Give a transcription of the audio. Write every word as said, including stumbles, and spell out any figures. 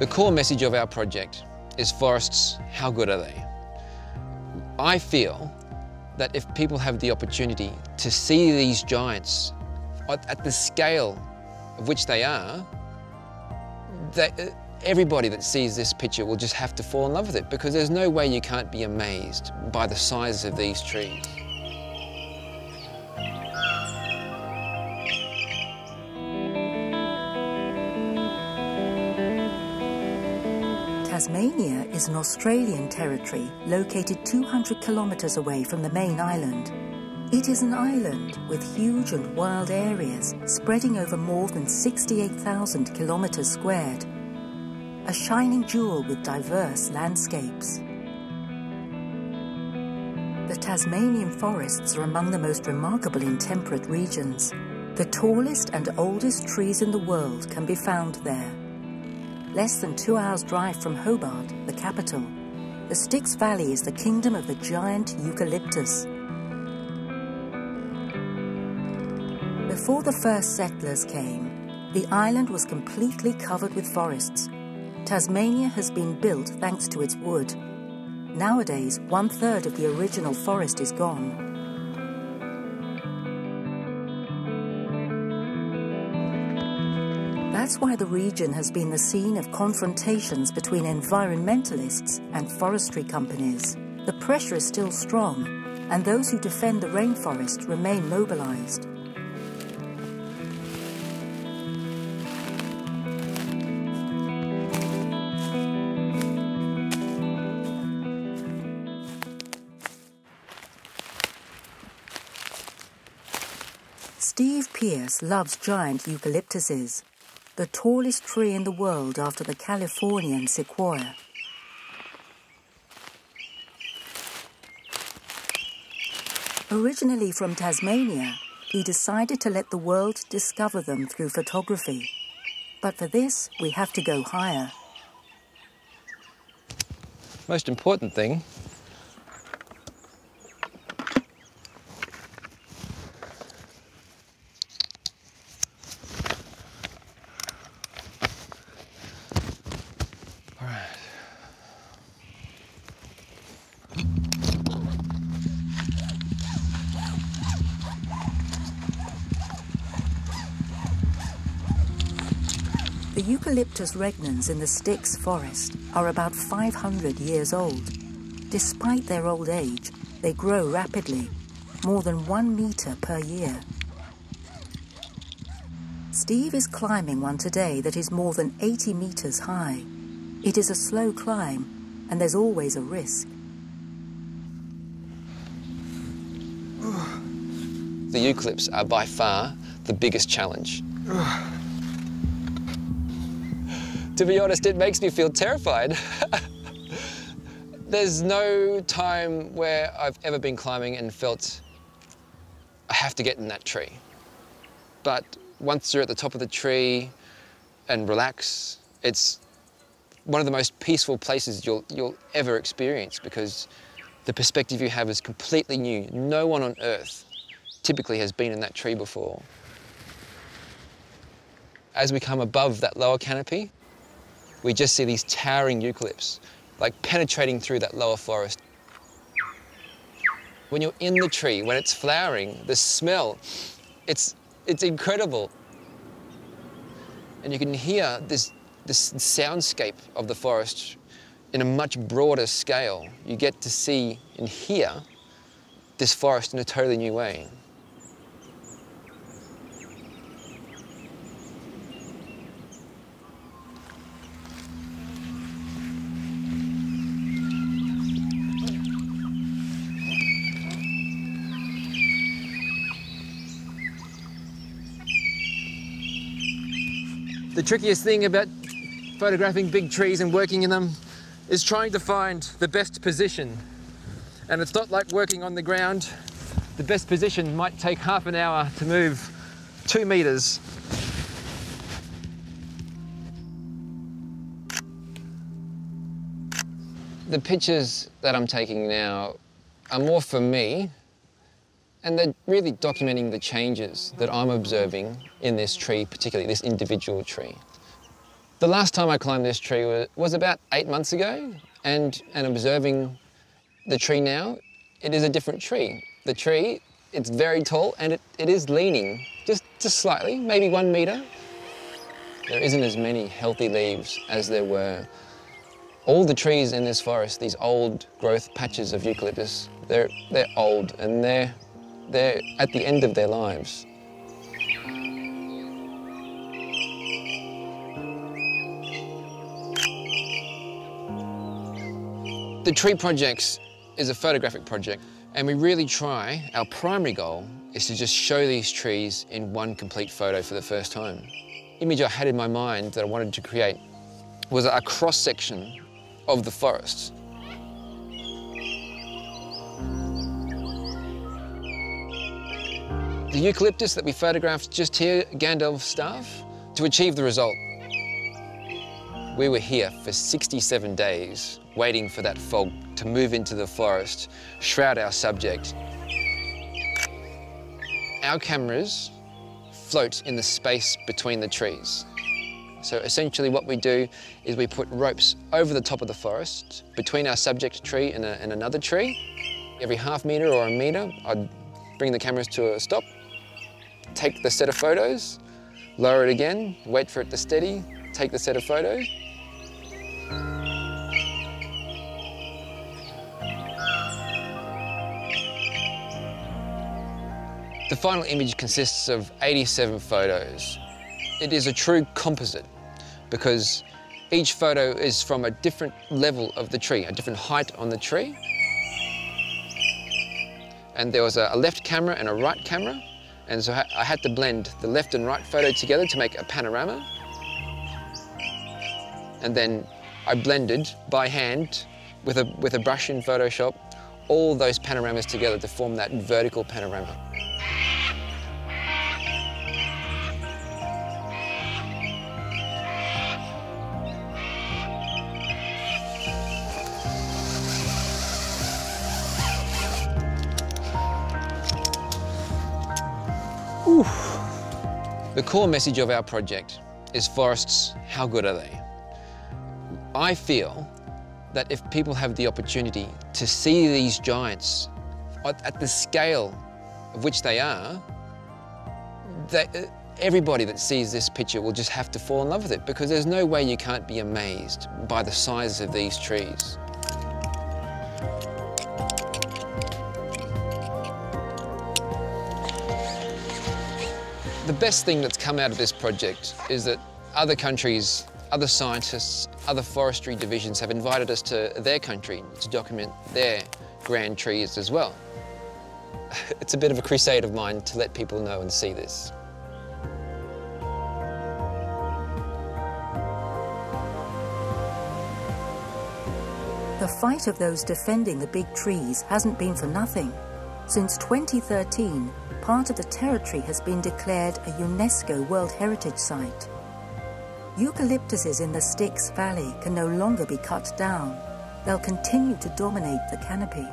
The core message of our project is forests, how good are they? I feel that if people have the opportunity to see these giants at, at the scale of which they are, that everybody that sees this picture will just have to fall in love with it, because there's no way you can't be amazed by the size of these trees. Tasmania is an Australian territory located two hundred kilometres away from the main island. It is an island with huge and wild areas spreading over more than sixty-eight thousand kilometres squared. A shining jewel with diverse landscapes. The Tasmanian forests are among the most remarkable in temperate regions. The tallest and oldest trees in the world can be found there. Less than two hours' drive from Hobart, the capital, the Styx Valley is the kingdom of the giant eucalyptus. Before the first settlers came, the island was completely covered with forests. Tasmania has been built thanks to its wood. Nowadays, one-third of the original forest is gone. That's why the region has been the scene of confrontations between environmentalists and forestry companies. The pressure is still strong, and those who defend the rainforest remain mobilized. Steve Pearce loves giant eucalyptuses, the tallest tree in the world after the Californian sequoia. Originally from Tasmania, he decided to let the world discover them through photography. But for this, we have to go higher. Most important thing Eucalyptus regnans in the Styx forest are about five hundred years old. Despite their old age, they grow rapidly, more than one metre per year. Steve is climbing one today that is more than eighty metres high. It is a slow climb, and there's always a risk. The eucalypts are by far the biggest challenge. To be honest, it makes me feel terrified. There's no time where I've ever been climbing and felt I have to get in that tree. But once you're at the top of the tree and relax, it's one of the most peaceful places you'll, you'll ever experience, because the perspective you have is completely new. No one on earth typically has been in that tree before. As we come above that lower canopy, we just see these towering eucalypts, like penetrating through that lower forest. When you're in the tree, when it's flowering, the smell, it's, it's incredible. And you can hear this, this soundscape of the forest in a much broader scale. You get to see and hear this forest in a totally new way. The trickiest thing about photographing big trees and working in them is trying to find the best position. And it's not like working on the ground. The best position might take half an hour to move two meters. The pictures that I'm taking now are more for me, and they're really documenting the changes that I'm observing in this tree, particularly this individual tree. The last time I climbed this tree was, was about eight months ago, and, and observing the tree now, it is a different tree. The tree, it's very tall, and it, it is leaning, just, just slightly, maybe one metre. There isn't as many healthy leaves as there were. All the trees in this forest, these old growth patches of eucalyptus, they're, they're old, and they're, they're at the end of their lives. The Tree Projects is a photographic project, and we really try, our primary goal is to just show these trees in one complete photo for the first time. The image I had in my mind that I wanted to create was a cross-section of the forest. The eucalyptus that we photographed just here, Gandalf's staff, to achieve the result. We were here for sixty-seven days, waiting for that fog to move into the forest, shroud our subject. Our cameras float in the space between the trees. So essentially what we do is we put ropes over the top of the forest, between our subject tree and, a, and another tree. Every half metre or a metre, I'd bring the cameras to a stop, take the set of photos, lower it again, wait for it to steady, take the set of photos. The final image consists of eighty-seven photos. It is a true composite because each photo is from a different level of the tree, a different height on the tree. And there was a left camera and a right camera, and so I had to blend the left and right photo together to make a panorama. And then I blended by hand with a, with a brush in Photoshop all those panoramas together to form that vertical panorama. Oof. The core message of our project is forests, how good are they? I feel that if people have the opportunity to see these giants at the scale of which they are, that everybody that sees this picture will just have to fall in love with it, because there's no way you can't be amazed by the size of these trees. The best thing that's come out of this project is that other countries, other scientists, other forestry divisions have invited us to their country to document their grand trees as well. It's a bit of a crusade of mine to let people know and see this. The fight of those defending the big trees hasn't been for nothing. Since twenty thirteen, part of the territory has been declared a UNESCO World Heritage Site. Eucalyptuses in the Styx Valley can no longer be cut down. They'll continue to dominate the canopy.